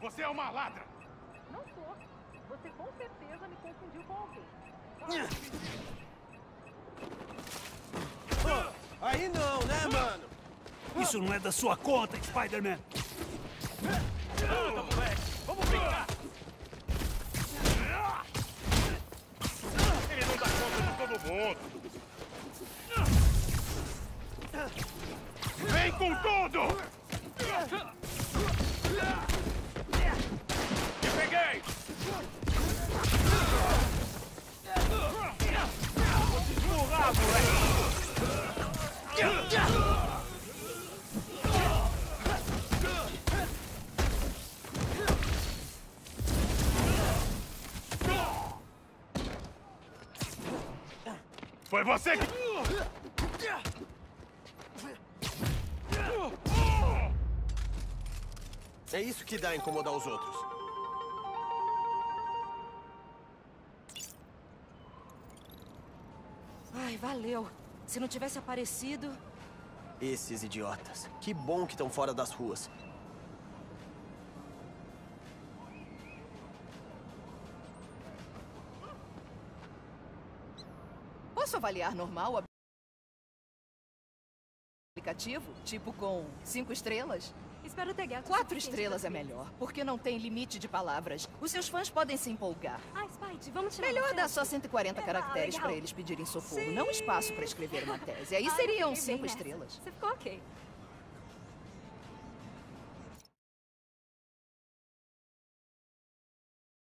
Você é uma ladra! Não sou. Você com certeza me confundiu com alguém. Ah. Oh, aí não, né, mano? Isso não é da sua conta, Spider-Man! Anda, moleque! Vamos brincar! Ele não dá conta de todo mundo! Vem com tudo! Te peguei! Vou te esmurrar, moleque! Foi você que... É isso que dá incomodar os outros. Ai, valeu. Se não tivesse aparecido... Esses idiotas. Que bom que estão fora das ruas. Posso avaliar normal o aplicativo? Tipo com 5 estrelas? Espero ter gato. 4 estrelas é melhor, porque não tem limite de palavras. Os seus fãs podem se empolgar. Ah, Spidey, vamos tirar melhor dar só 140 caracteres para eles pedirem socorro, não espaço para escrever uma tese. Aí seriam 5 estrelas. Você ficou ok.